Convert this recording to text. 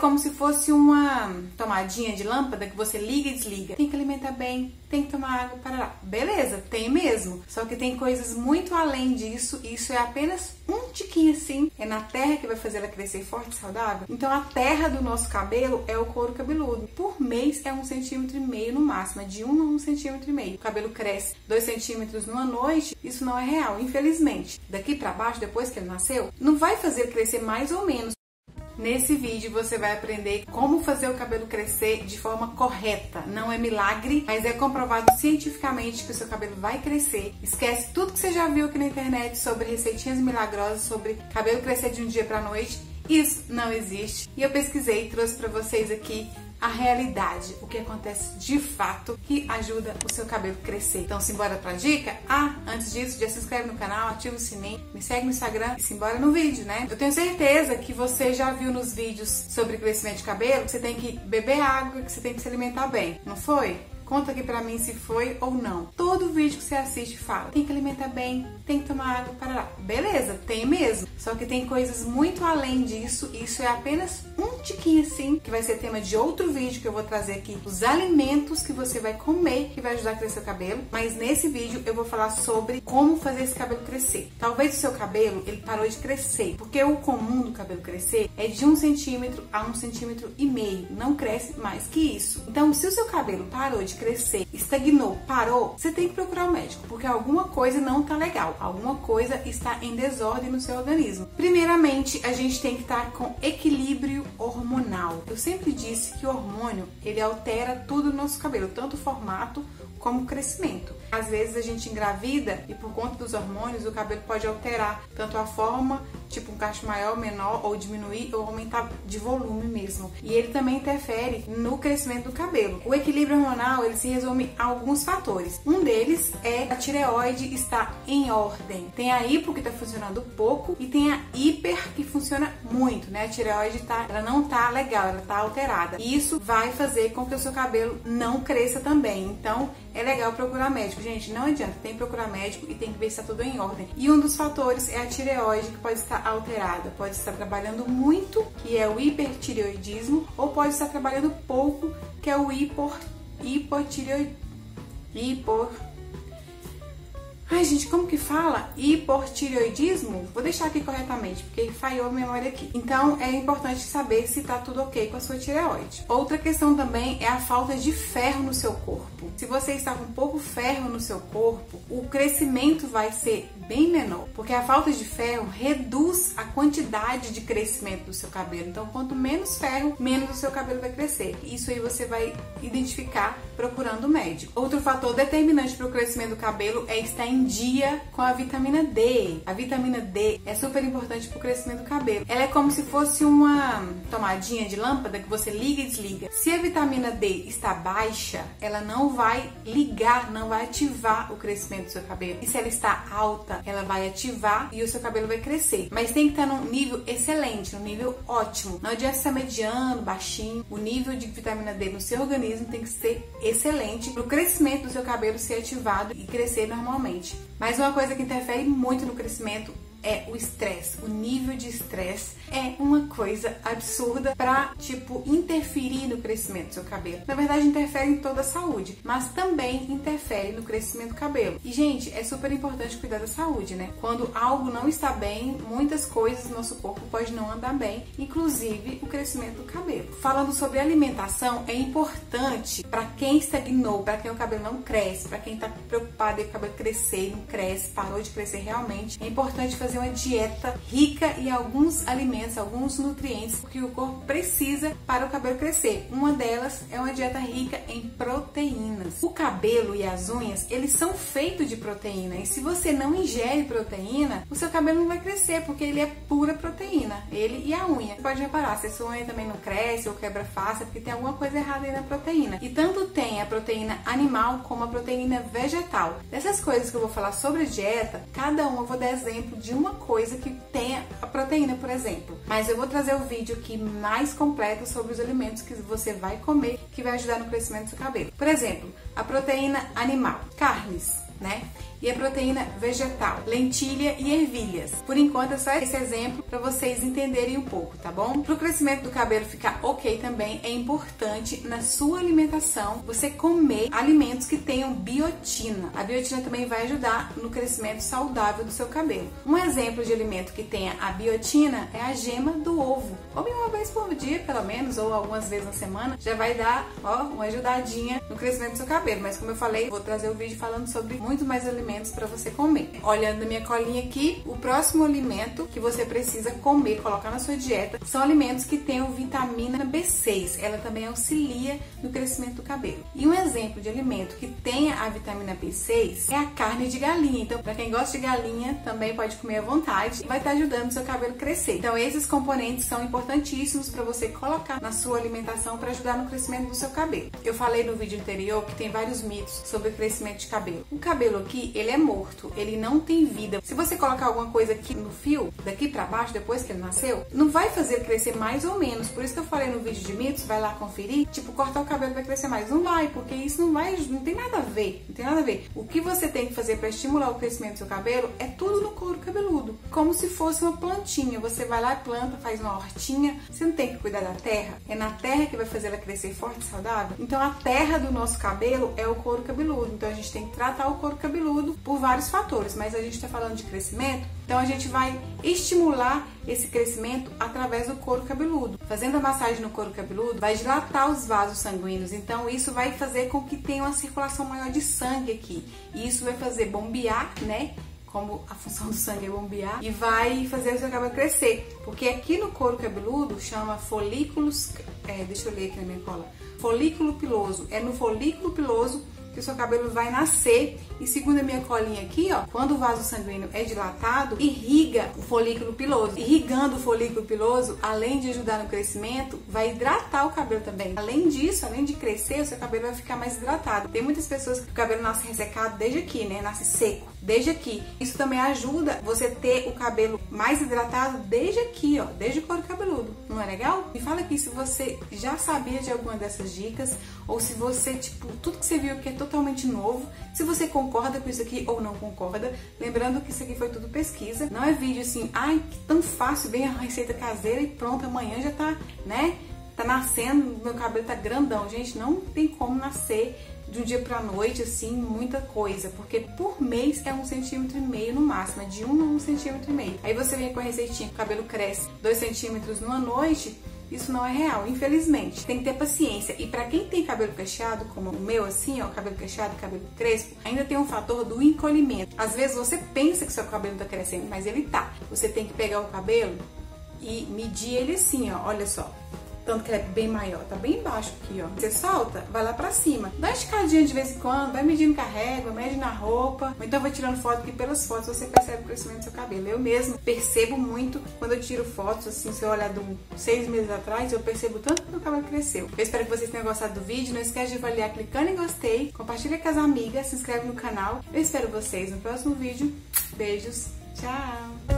como se fosse uma tomadinha de lâmpada que você liga e desliga. Tem que alimentar bem, tem que tomar água, para lá. Beleza, tem mesmo. Só que tem coisas muito além disso, e isso é apenas um tiquinho assim. É na terra que vai fazer ela crescer forte e saudável. Então a terra do nosso cabelo é o couro cabeludo. Por mês é 1,5 cm no máximo, é de 1 a 1,5 cm. O cabelo cresce 2 cm numa noite, isso não é real, infelizmente. Daqui pra baixo, depois que ele nasceu, não vai fazer crescer mais ou menos. Nesse vídeo você vai aprender como fazer o cabelo crescer de forma correta. Não é milagre, mas é comprovado cientificamente que o seu cabelo vai crescer. Esquece tudo que você já viu aqui na internet sobre receitinhas milagrosas, sobre cabelo crescer de um dia pra noite. Isso não existe. E eu pesquisei e trouxe pra vocês aqui a realidade, o que acontece de fato que ajuda o seu cabelo a crescer. Então simbora pra dica? Ah, antes disso, já se inscreve no canal, ativa o sininho, me segue no Instagram e simbora no vídeo, né? Eu tenho certeza que você já viu nos vídeos sobre crescimento de cabelo que você tem que beber água, que você tem que se alimentar bem, não foi? Conta aqui pra mim se foi ou não. Todo vídeo que você assiste fala, tem que alimentar bem, tem que tomar água, para lá. Beleza, tem mesmo. Só que tem coisas muito além disso, e isso é apenas um tiquinho assim, que vai ser tema de outro vídeo que eu vou trazer aqui. Os alimentos que você vai comer, que vai ajudar a crescer o cabelo. Mas nesse vídeo eu vou falar sobre como fazer esse cabelo crescer. Talvez o seu cabelo, ele parou de crescer, porque o comum do cabelo crescer é de 1 cm a 1,5 cm. Não cresce mais que isso. Então, se o seu cabelo parou de crescer, estagnou, parou, você tem que procurar um médico, porque alguma coisa não tá legal, alguma coisa está em desordem no seu organismo. Primeiramente, a gente tem que estar com equilíbrio hormonal. Eu sempre disse que o hormônio, ele altera tudo no nosso cabelo, tanto o formato como o crescimento. Às vezes a gente engravida e por conta dos hormônios o cabelo pode alterar tanto a forma, tipo um cacho maior, menor, ou diminuir ou aumentar de volume mesmo. E ele também interfere no crescimento do cabelo. O equilíbrio hormonal, ele se resume a alguns fatores. Um deles é a tireoide estar em ordem. Tem a hipo, que tá funcionando pouco, e tem a hiper, que funciona muito, né? A tireoide ela não tá legal, ela tá alterada. E isso vai fazer com que o seu cabelo não cresça também. Então, é legal procurar médico. Gente, não adianta, tem que procurar médico e tem que ver se tá tudo em ordem. E um dos fatores é a tireoide, que pode estar alterada, pode estar trabalhando muito, que é o hipertireoidismo, ou pode estar trabalhando pouco, que é o hipotireoidismo? Vou deixar aqui corretamente, porque falhou a memória aqui. Então, é importante saber se tá tudo ok com a sua tireoide. Outra questão também é a falta de ferro no seu corpo. Se você está com pouco ferro no seu corpo, o crescimento vai ser bem menor, porque a falta de ferro reduz a quantidade de crescimento do seu cabelo. Então, quanto menos ferro, menos o seu cabelo vai crescer. Isso aí você vai identificar procurando o médico. Outro fator determinante para o crescimento do cabelo é estar em dia com a vitamina D. A vitamina D é super importante para o crescimento do cabelo. Ela é como se fosse uma tomadinha de lâmpada que você liga e desliga. Se a vitamina D está baixa, ela não vai ligar, não vai ativar o crescimento do seu cabelo. E se ela está alta, ela vai ativar e o seu cabelo vai crescer. Mas tem que estar num nível excelente, num nível ótimo. Não adianta estar mediano, baixinho. O nível de vitamina D no seu organismo tem que ser excelente para o crescimento do seu cabelo ser ativado e crescer normalmente. Mas uma coisa que interfere muito no crescimento é o estresse. O nível de estresse é uma coisa absurda pra, interferir no crescimento do seu cabelo. Na verdade, interfere em toda a saúde, mas também interfere no crescimento do cabelo. E, gente, é super importante cuidar da saúde, né? Quando algo não está bem, muitas coisas no nosso corpo podem não andar bem, inclusive o crescimento do cabelo. Falando sobre alimentação, é importante pra quem estagnou, pra quem o cabelo não cresce, pra quem tá preocupado em o cabelo crescer, não cresce, parou de crescer realmente, é importante fazer uma dieta rica em alguns alimentos, alguns nutrientes que o corpo precisa para o cabelo crescer. Uma delas é uma dieta rica em proteínas. O cabelo e as unhas, eles são feitos de proteína, e se você não ingere proteína, o seu cabelo não vai crescer, porque ele é pura proteína, ele e a unha. Você pode reparar, se a sua unha também não cresce ou quebra fácil, porque tem alguma coisa errada aí na proteína. E tanto tem a proteína animal como a proteína vegetal. Dessas coisas que eu vou falar sobre a dieta, cada uma eu vou dar exemplo de uma coisa que tenha a proteína, por exemplo. Mas eu vou trazer o vídeo aqui mais completo sobre os alimentos que você vai comer, que vai ajudar no crescimento do seu cabelo. Por exemplo, a proteína animal. Carnes, né? E a proteína vegetal, lentilha e ervilhas. Por enquanto é só esse exemplo para vocês entenderem um pouco, tá bom? Para o crescimento do cabelo ficar ok também, é importante na sua alimentação você comer alimentos que tenham biotina. A biotina também vai ajudar no crescimento saudável do seu cabelo. Um exemplo de alimento que tenha a biotina é a gema do ovo. Come uma vez por dia, pelo menos, ou algumas vezes na semana, já vai dar, ó, uma ajudadinha no crescimento do seu cabelo. Mas como eu falei, vou trazer o vídeo falando sobre muito mais alimentos para você comer. Olhando na minha colinha aqui, o próximo alimento que você precisa comer, colocar na sua dieta, são alimentos que tenham vitamina B6. Ela também auxilia no crescimento do cabelo. E um exemplo de alimento que tenha a vitamina B6 é a carne de galinha. Então, para quem gosta de galinha, também pode comer à vontade e vai estar ajudando o seu cabelo a crescer. Então, esses componentes são importantíssimos para você colocar na sua alimentação para ajudar no crescimento do seu cabelo. Eu falei no vídeo anterior que tem vários mitos sobre o crescimento de cabelo. O cabelo aqui, ele é morto, ele não tem vida. Se você colocar alguma coisa aqui no fio, daqui pra baixo, depois que ele nasceu, não vai fazer crescer mais ou menos. Por isso que eu falei no vídeo de mitos, vai lá conferir, tipo, cortar o cabelo vai crescer mais. Não vai, porque isso não vai, não tem nada a ver, não tem nada a ver. O que você tem que fazer para estimular o crescimento do seu cabelo é tudo no couro cabeludo, como se fosse uma plantinha. Você vai lá, planta, faz uma hortinha, você não tem que cuidar da terra, é na terra que vai fazer ela crescer forte e saudável. Então a terra do nosso cabelo é o couro cabeludo, então a gente tem que tratar o couro cabeludo por vários fatores, mas a gente está falando de crescimento, então a gente vai estimular esse crescimento através do couro cabeludo. Fazendo a massagem no couro cabeludo, vai dilatar os vasos sanguíneos, então isso vai fazer com que tenha uma circulação maior de sangue aqui, e isso vai fazer bombear, né? Como a função do sangue é bombear, e vai fazer o seu cabelo crescer. Porque aqui no couro cabeludo chama folículos, deixa eu ler aqui na minha cola, folículo piloso. É no folículo piloso que o seu cabelo vai nascer. E segundo a minha colinha aqui, ó, quando o vaso sanguíneo é dilatado, irriga o folículo piloso. Irrigando o folículo piloso, além de ajudar no crescimento, vai hidratar o cabelo também. Além disso, além de crescer, o seu cabelo vai ficar mais hidratado. Tem muitas pessoas que o cabelo nasce ressecado desde aqui, né? Nasce seco desde aqui. Isso também ajuda você ter o cabelo mais hidratado desde aqui, ó, desde o couro cabeludo. Não é legal? Me fala aqui se você já sabia de alguma dessas dicas, ou se você, tipo, tudo que você viu aqui é totalmente novo, se você concorda com isso aqui ou não concorda. Lembrando que isso aqui foi tudo pesquisa, não é vídeo assim, ai, que tão fácil, bem a receita caseira e pronto, amanhã já tá, né, tá nascendo, meu cabelo tá grandão. Gente, não tem como nascer de um dia pra noite, assim, muita coisa, porque por mês é 1,5 cm no máximo, é de 1 a 1,5 cm. Aí você vem com a receitinha, o cabelo cresce 2 cm numa noite. Isso não é real, infelizmente. Tem que ter paciência. E pra quem tem cabelo cacheado, como o meu assim, ó, cabelo cacheado, cabelo crespo, ainda tem um fator do encolhimento. Às vezes você pensa que seu cabelo tá crescendo, mas ele tá. Você tem que pegar o cabelo e medir ele assim, ó, olha só. Tanto que ele é bem maior, tá bem embaixo aqui, ó. Você solta, vai lá pra cima. Dá uma esticadinha de vez em quando, vai medindo com a régua, mede na roupa. Ou então vai tirando foto, que pelas fotos você percebe o crescimento do seu cabelo. Eu mesmo percebo muito quando eu tiro fotos, assim, se eu olhar de 6 meses atrás, eu percebo tanto que meu cabelo cresceu. Eu espero que vocês tenham gostado do vídeo. Não esquece de avaliar clicando em gostei. Compartilha com as amigas, se inscreve no canal. Eu espero vocês no próximo vídeo. Beijos, tchau!